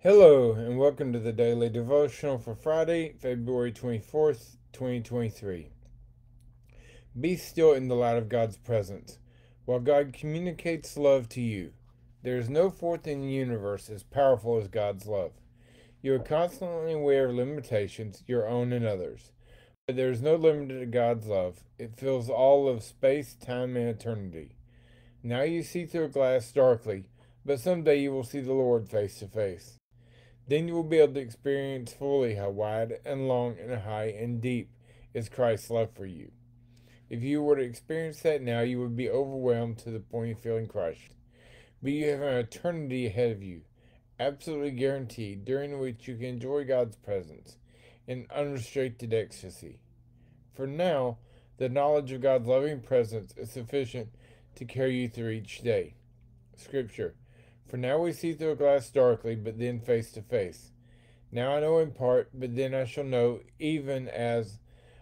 Hello and welcome to the Daily Devotional for Friday, February 24th, 2023. Be still in the light of God's presence, while God communicates love to you. There is no force in the universe as powerful as God's love. You are constantly aware of limitations, your own and others. But there is no limit to God's love. It fills all of space, time, and eternity. Now you see through a glass darkly, but someday you will see the Lord face to face. Then you will be able to experience fully how wide and long and high and deep is Christ's love for you. If you were to experience that now, you would be overwhelmed to the point of feeling crushed. But you have an eternity ahead of you, absolutely guaranteed, during which you can enjoy God's presence in unrestricted ecstasy. For now, the knowledge of God's loving presence is sufficient to carry you through each day. Scripture. For now we see through a glass darkly, but then face to face. Now I know in part, but then I shall know, even as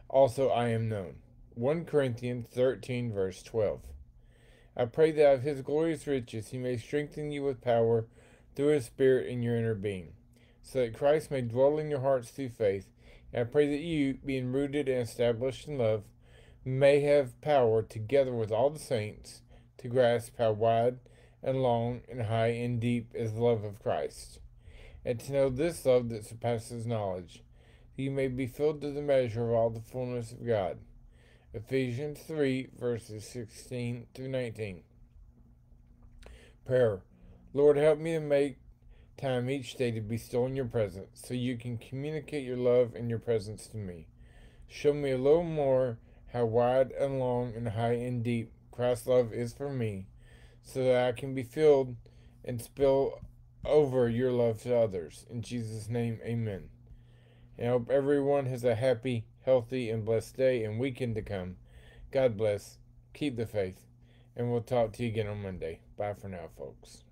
also I am known. 1 Corinthians 13, verse 12. I pray that of his glorious riches he may strengthen you with power through his Spirit in your inner being, so that Christ may dwell in your hearts through faith. And I pray that you, being rooted and established in love, may have power, together with all the saints, to grasp how wide and long and high and deep is the love of Christ, and to know this love that surpasses knowledge, that you may be filled to the measure of all the fullness of God. Ephesians 3, verses 16 through 19. Prayer. Lord, help me to make time each day to be still in your presence, so you can communicate your love and your presence to me. Show me a little more how wide and long and high and deep Christ's love is for me, so that I can be filled and spill over your love to others. In Jesus' name, amen. And I hope everyone has a happy, healthy, and blessed day and weekend to come. God bless, keep the faith, and we'll talk to you again on Monday. Bye for now, folks.